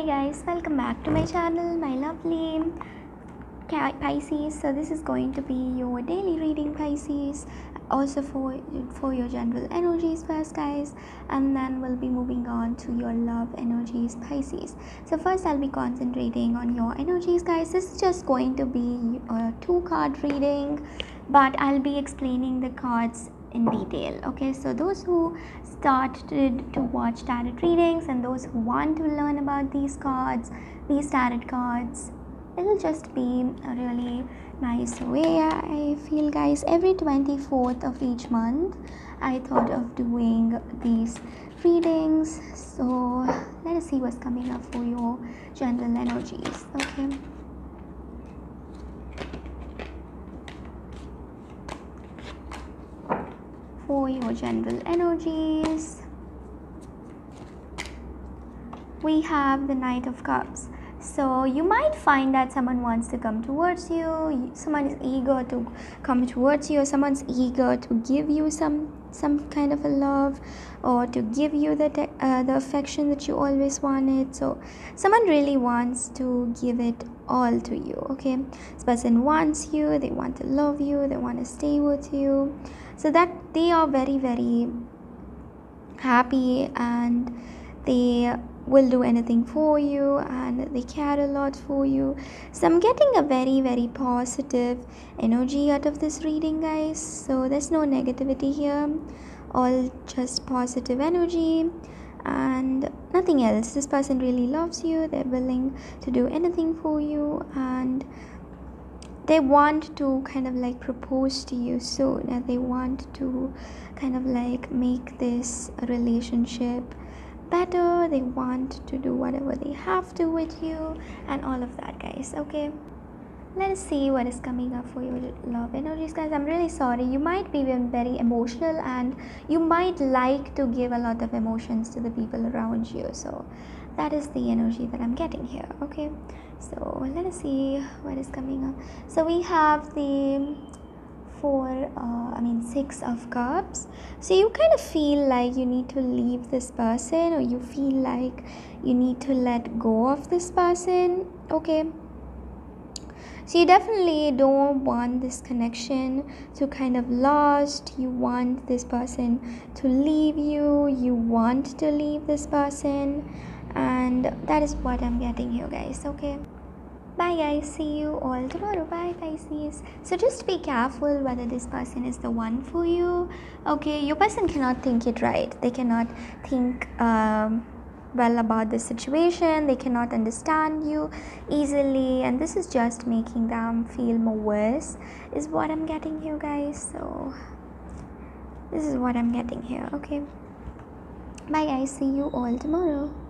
Hi guys, welcome back to my channel, my lovely Pisces. So this is going to be your daily reading, Pisces, also for your general energies first, guys, and then we'll be moving on to your love energies, Pisces. So first I'll be concentrating on your energies, guys. This is just going to be a 2-card reading, but I'll be explaining the cards in detail. Okay, so those who started to watch tarot readings and those who want to learn about these cards, these tarot cards, it'll just be a really nice way, I feel, guys. Every 24th of each month I thought of doing these readings. So let us see what's coming up for your general energies. Okay, for your general energies we have the Knight of Cups. So you might find that someone wants to come towards you, someone is eager to come towards you, someone's eager to give you some kind of a love, or to give you the affection that you always wanted. So someone really wants to give it all to you. Okay, this person wants you, they want to love you, they want to stay with you, so that they are very, very happy and they will do anything for you and they care a lot for you. So I'm getting a very, very positive energy out of this reading, guys. So there's no negativity here, all just positive energy and nothing else. This person really loves you, they're willing to do anything for you, and they want to kind of like propose to you soon, and they want to kind of like make this relationship better. They want to do whatever they have to with you and all of that, guys. Okay, let us see what is coming up for your love energies, guys. I'm really sorry, you might be very emotional and you might like to give a lot of emotions to the people around you. So that is the energy that I'm getting here. Okay, so let us see what is coming up. So we have the Six of Cups. So you kind of feel like you need to leave this person, or you feel like you need to let go of this person. Okay, so you definitely don't want this connection to kind of last. You want this person to leave you, you want to leave this person, and that is what I'm getting here, guys. Okay, bye guys, see you all tomorrow. Bye Pisces. So just be careful whether this person is the one for you. Okay, your person cannot think it right, they cannot think well about the situation, they cannot understand you easily, and this is just making them feel more worse is what I'm getting here, guys. So this is what I'm getting here. Okay, bye guys, see you all tomorrow.